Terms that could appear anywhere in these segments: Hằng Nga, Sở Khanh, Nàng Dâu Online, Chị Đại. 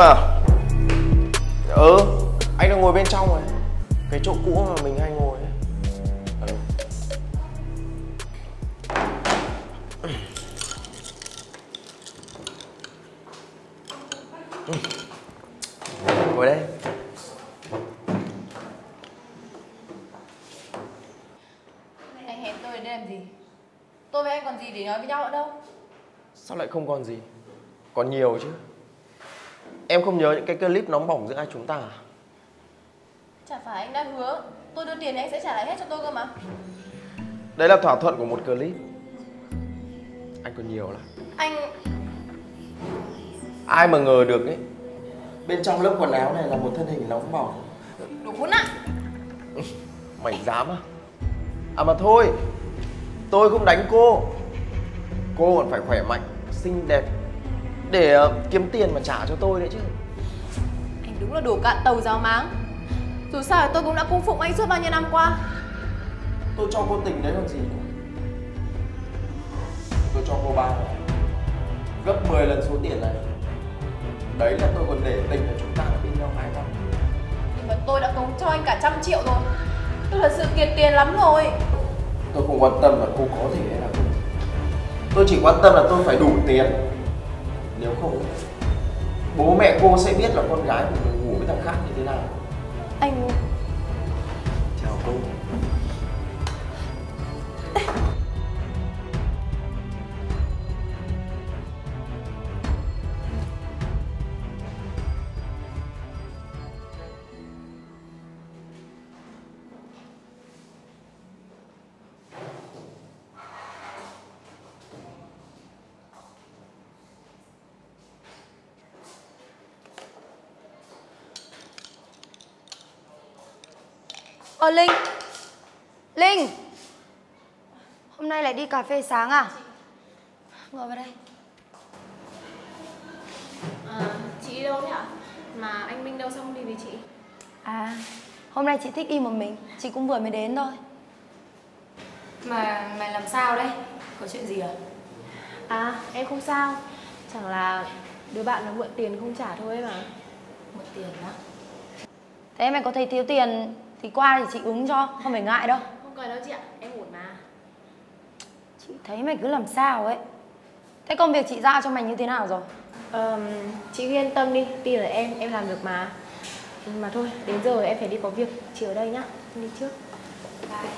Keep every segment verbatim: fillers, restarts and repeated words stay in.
mà. Ừ, anh đang ngồi bên trong rồi. Cái chỗ cũ mà mình hay ngồi ấy. Ừ. Ngồi đây. Anh hẹn tôi đến đây làm gì? Tôi với anh còn gì để nói với nhau ở đâu? Sao lại không còn gì? Còn nhiều chứ. Em không nhớ những cái clip nóng bỏng giữa hai chúng ta à? Chả phải anh đã hứa tôi đưa tiền anh sẽ trả lại hết cho tôi cơ mà. Đấy là thỏa thuận của một clip. Anh còn nhiều lắm. Anh... ai mà ngờ được ấy. Bên trong lớp quần áo này là một thân hình nóng bỏng. Đúng ạ. Mày dám à? À mà thôi, tôi không đánh cô. Cô còn phải khỏe mạnh, xinh đẹp để kiếm tiền mà trả cho tôi đấy chứ. Anh đúng là đồ cạn tàu ráo máng. Dù sao thì tôi cũng đã cung phụng anh suốt bao nhiêu năm qua. Tôi cho cô tình đấy còn gì. Tôi cho cô ba gấp mười lần số tiền này. Đấy là tôi còn để tình của chúng ta bên nhau hai năm. Nhưng mà tôi đã cống cho anh cả trăm triệu rồi. Tôi thật sự kiệt tiền lắm rồi. Tôi không quan tâm là cô có gì hay là không. Tôi chỉ quan tâm là tôi phải đủ tiền. Nếu không, bố mẹ cô sẽ biết là con gái của mình ngủ với thằng khác như thế nào. Anh... chào cô. Ờ Linh. Linh. Hôm nay lại đi cà phê sáng à? Ngồi vào đây. À, chị đi đâu thế ạ? Mà anh Minh đâu xong đi với chị? À, hôm nay chị thích đi một mình. Chị cũng vừa mới đến thôi. Mà mày làm sao đấy? Có chuyện gì à? À, em không sao. Chẳng là đứa bạn nó mượn tiền không trả thôi mà. Mượn tiền đó. Thế mày có thấy thiếu tiền thì qua thì chị ứng cho, không phải ngại đâu. Không cần đâu chị ạ, em ổn mà. Chị thấy mày cứ làm sao ấy. Thế công việc chị giao cho mày như thế nào rồi? Ờ, chị cứ yên tâm đi, tin là em, em làm được mà. Mà thôi, đến giờ em phải đi có việc, chị ở đây nhá, em đi trước. Bye.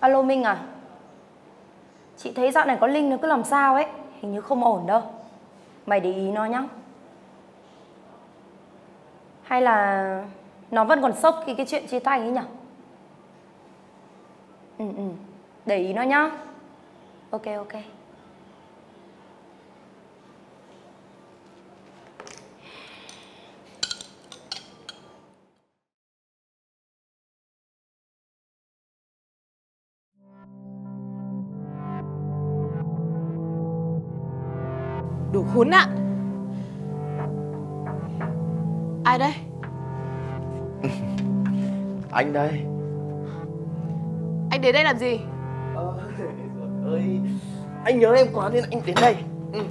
Alo Minh à? Chị thấy dạo này có Linh nó cứ làm sao ấy. Hình như không ổn đâu. Mày để ý nó nhá. Hay là nó vẫn còn sốc khi cái chuyện chia tay ấy nhỉ? Ừ ừ. Để ý nó nhá. Ok ok. Đồ khốn nạn. Ai đây? Anh đây. Anh đến đây làm gì? Ôi trời ơi, anh nhớ em quá nên anh đến đây. Ừ.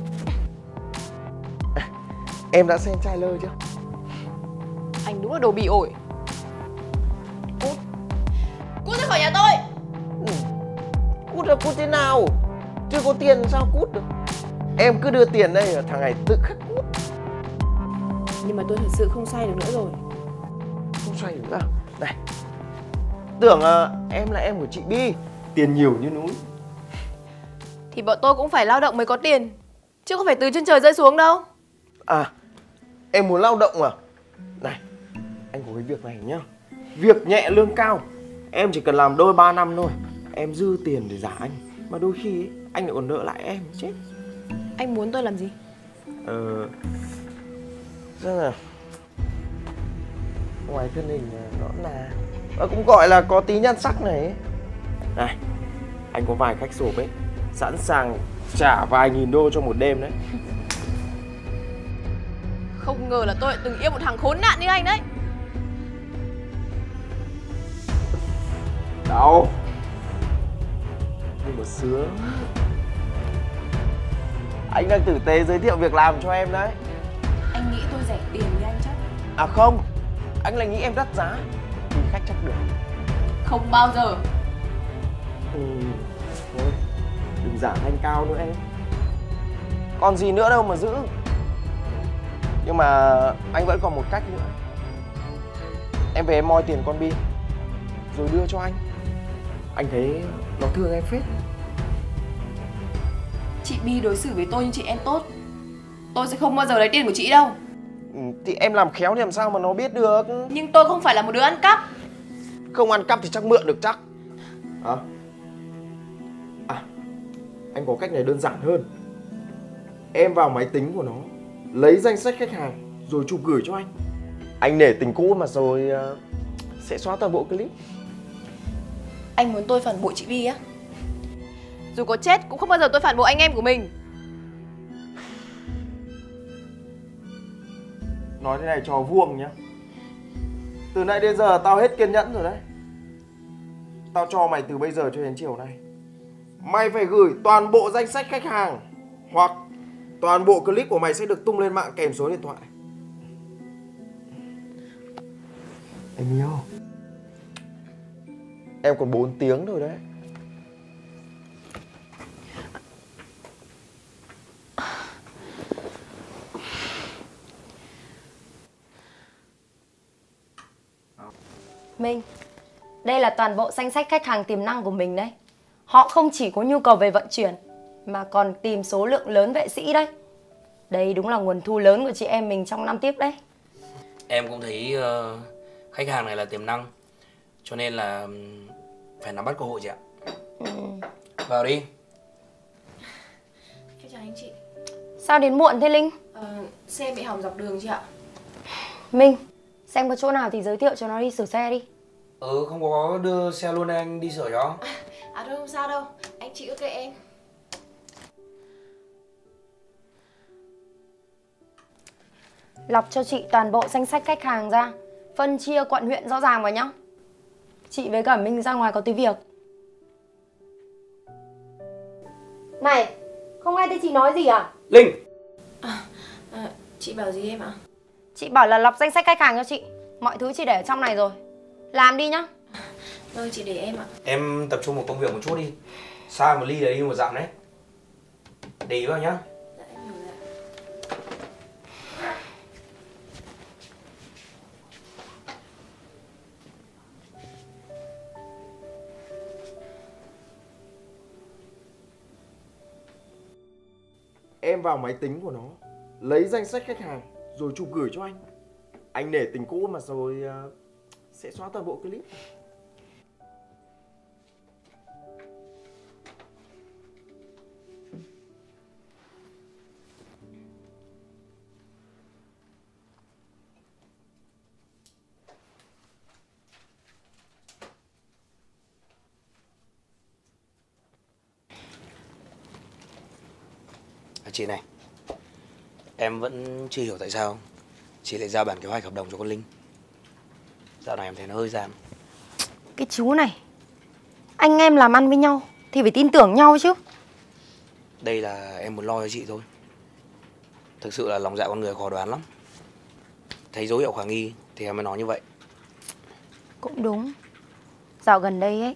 Em đã xem trailer chưa? Anh đúng là đồ bị ổi. Cút. Cút ra khỏi nhà tôi. Ừ. Cút là cút thế nào? Chưa có tiền sao cút được? Em cứ đưa tiền đây, thằng này tự khắc cút. Nhưng mà tôi thật sự không xoay được nữa rồi. Không xoay được nữa à? Này, tưởng uh, em là em của chị Bi. Tiền nhiều như núi. Thì bọn tôi cũng phải lao động mới có tiền, chứ không phải từ trên trời rơi xuống đâu. À, em muốn lao động à? Này, anh có cái việc này nhá. Việc nhẹ lương cao. Em chỉ cần làm đôi ba năm thôi. Em dư tiền để giả anh. Mà đôi khi ấy, anh lại còn nợ lại em chết. Anh muốn tôi làm gì? Ờ... Rất là... ngoài thân hình nó là... nó cũng gọi là có tí nhan sắc này ấy. Này, anh có vài khách sộp ấy, sẵn sàng trả vài nghìn đô cho một đêm đấy. Không ngờ là tôi lại từng yêu một thằng khốn nạn như anh đấy. Đau. Nhưng mà sướng. Anh đang tử tế giới thiệu việc làm cho em đấy. Anh nghĩ tôi rẻ tiền với anh chắc. À không, anh lại nghĩ em đắt giá thì khách chắc được. Không bao giờ. Ừ, thôi, đừng giả thanh cao nữa em. Còn gì nữa đâu mà giữ. Nhưng mà anh vẫn còn một cách nữa. Em về em moi tiền con Bi rồi đưa cho anh. Anh thấy nó thương em phết. Chị Bi đối xử với tôi như chị em tốt. Tôi sẽ không bao giờ lấy tiền của chị đâu. Ừ, thì em làm khéo thì làm sao mà nó biết được. Nhưng tôi không phải là một đứa ăn cắp. Không ăn cắp thì chắc mượn được chắc. Hả? À, anh có cách này đơn giản hơn. Em vào máy tính của nó, lấy danh sách khách hàng rồi chụp gửi cho anh. Anh nể tình cũ mà rồi uh, sẽ xóa toàn bộ clip. Anh muốn tôi phản bội chị Bi á? Dù có chết cũng không bao giờ tôi phản bội anh em của mình. Nói thế này cho vuông nhá. Từ nãy đến giờ tao hết kiên nhẫn rồi đấy. Tao cho mày từ bây giờ cho đến chiều nay, mày phải gửi toàn bộ danh sách khách hàng hoặc toàn bộ clip của mày sẽ được tung lên mạng kèm số điện thoại. Anh yêu, em còn bốn tiếng rồi đấy. Minh, đây là toàn bộ danh sách khách hàng tiềm năng của mình đấy. Họ không chỉ có nhu cầu về vận chuyển mà còn tìm số lượng lớn vệ sĩ đấy. Đây đúng là nguồn thu lớn của chị em mình trong năm tiếp đấy. Em cũng thấy uh, khách hàng này là tiềm năng, cho nên là phải nắm bắt cơ hội chị ạ. Ừ. Vào đi. Xin chào anh chị. Sao đến muộn thế Linh? Ờ, xe bị hỏng dọc đường chị ạ. Minh, xem có chỗ nào thì giới thiệu cho nó đi sửa xe đi. Ừ, không có đưa xe luôn anh đi sửa cho. À, à thôi không sao đâu, anh chị cứ kệ em. Lọc cho chị toàn bộ danh sách khách hàng ra, phân chia quận huyện rõ ràng vào nhá. Chị với cả Minh ra ngoài có tí việc. Này, không nghe thấy chị nói gì à? Linh! À, à, chị bảo gì em ạ? À? Chị bảo là lọc danh sách khách hàng cho chị. Mọi thứ chị để ở trong này rồi. Làm đi nhá. Rồi chị để em ạ. Em tập trung vào công việc một chút đi. Sai một ly là đi một dặm đấy. Để ý vào nhá. Dạ em hiểu rồi ạ. Em vào máy tính của nó, lấy danh sách khách hàng rồi chụp gửi cho anh. Anh nể tình cũ mà rồi uh, sẽ xóa toàn bộ clip. À, chị này, em vẫn chưa hiểu tại sao chị lại giao bản kế hoạch hợp đồng cho con Linh. Dạo này em thấy nó hơi giảm. Cái chú này, anh em làm ăn với nhau thì phải tin tưởng nhau chứ. Đây là em muốn lo cho chị thôi. Thực sự là lòng dạ con người khó đoán lắm. Thấy dấu hiệu khả nghi thì em mới nói như vậy. Cũng đúng. Dạo gần đây ấy,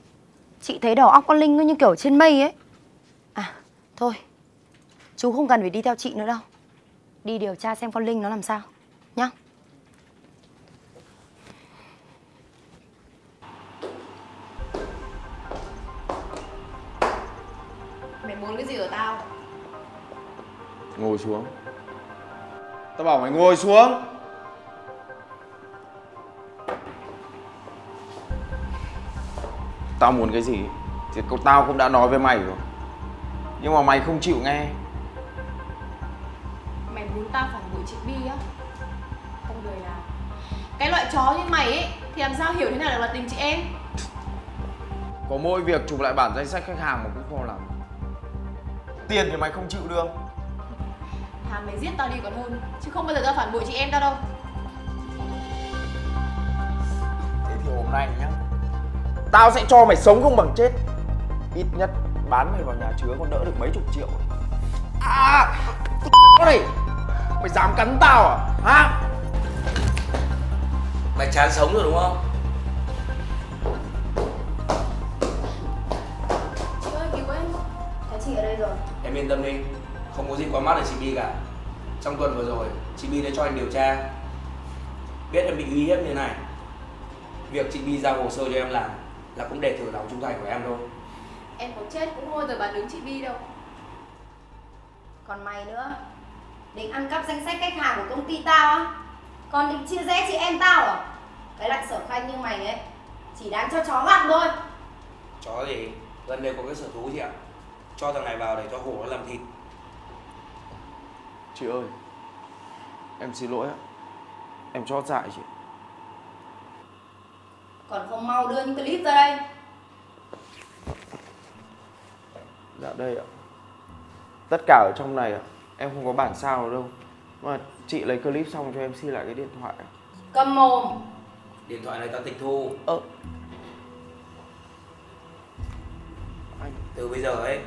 chị thấy đầu óc con Linh cứ như kiểu trên mây ấy. À, thôi, chú không cần phải đi theo chị nữa đâu. Đi điều tra xem con Linh nó làm sao nhá. Mày muốn cái gì ở tao? Ngồi xuống. Tao bảo mày ngồi xuống. Tao muốn cái gì thì tao cũng đã nói với mày rồi. Nhưng mà mày không chịu nghe. Mày muốn tao phản bội chị Bi á? Không đời nào. Cái loại chó như mày ấy thì làm sao hiểu thế nào là tình chị em. Có mỗi việc chụp lại bản danh sách khách hàng mà cũng vô làm. Tiền thì mày không chịu được. Thà mày giết tao đi còn hơn, chứ không bao giờ tao phản bội chị em tao đâu. Thế thì hôm nay nhá, Tao sẽ cho mày sống không bằng chết. Ít nhất bán mày vào nhà chứa còn đỡ được mấy chục triệu. À, này, mày dám cắn tao à? Hả? Mày chán sống rồi đúng không? Chị ơi, cứu em. Cái chị ở đây rồi. Em yên tâm đi, không có gì quá mắt ở chị Bi cả. Trong tuần vừa rồi, chị Bi đã cho anh điều tra, biết em bị uy hiếp như này. Việc chị Bi giao hồ sơ cho em làm là cũng để thử lòng trung thành của em thôi. Em có chết cũng không bao giờ bán đứng chị Bi đâu. Còn mày nữa, định ăn cắp danh sách khách hàng của công ty tao á? Còn định chia rẽ chị em tao à? Cái lại Sở Khanh như mày ấy chỉ đáng cho chó gặm thôi. Chó gì? Gần đây có cái sở thú gì ạ? Cho thằng này vào để cho hổ nó làm thịt. Chị ơi, em xin lỗi ạ. Em chót dại chị. Còn không mau đưa những clip ra đây. Dạ đây ạ. Tất cả ở trong này ạ. Em không có bản sao đâu. Mà chị lấy clip xong cho em xin lại cái điện thoại. Cầm mồm. Điện thoại này tao tịch thu. Ờ. Anh. Từ bây giờ ấy,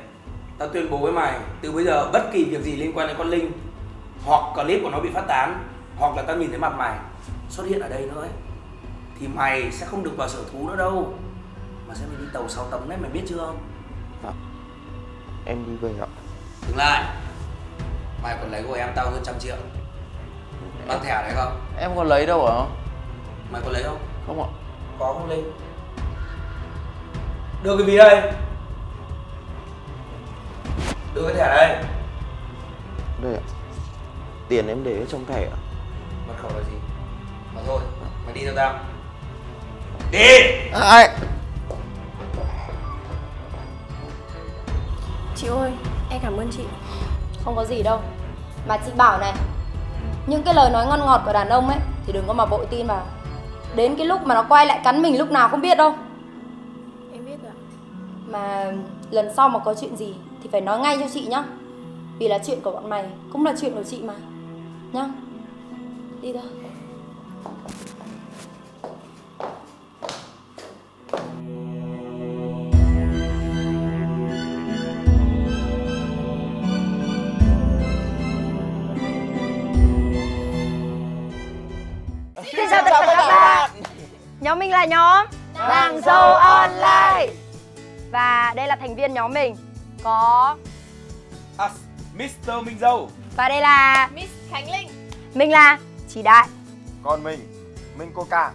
tao tuyên bố với mày, từ bây giờ bất kỳ việc gì liên quan đến con Linh, hoặc clip của nó bị phát tán, hoặc là tao nhìn thấy mặt mày xuất hiện ở đây nữa ấy, thì mày sẽ không được vào sở thú nữa đâu, mà sẽ phải đi tàu sáu tấm đấy, mày biết chưa không? À, em đi về ạ. Dừng lại. Mày còn lấy của em tao hơn trăm triệu. Mang thẻ đấy không? Em có lấy đâu hả? Mày có lấy không? Không ạ. Có không Linh? Đưa cái ví đây. Đưa cái thẻ đây. Đây ạ. Tiền em để ở trong thẻ ạ. Mật khẩu là gì? Mà thôi, mày đi theo tao. Đi! À, chị ơi, em cảm ơn chị. Không có gì đâu. Mà chị bảo này, những cái lời nói ngon ngọt của đàn ông ấy thì đừng có mà vội tin vào. Đến cái lúc mà nó quay lại cắn mình lúc nào không biết đâu. Em biết rồi. Mà lần sau mà có chuyện gì thì phải nói ngay cho chị nhá. Vì là chuyện của bọn mày cũng là chuyện của chị mà. Nhá. Đi thôi. Xin chào tất cả các bạn. Nhóm mình là nhóm Nàng Dâu Online. Và đây là thành viên nhóm mình. Có à, mít-tơ Minh Dâu. Và đây là Miss Khánh Linh. Mình là Chị Đại. Còn mình, mình Coca.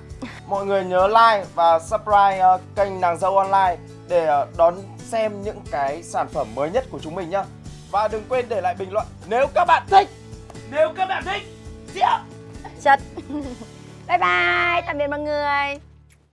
Mọi người nhớ like và subscribe uh, kênh Nàng Dâu Online để uh, đón xem những cái sản phẩm mới nhất của chúng mình nhá. Và đừng quên để lại bình luận nếu các bạn thích. Nếu các bạn thích. Chật. Bye bye, tạm biệt mọi người.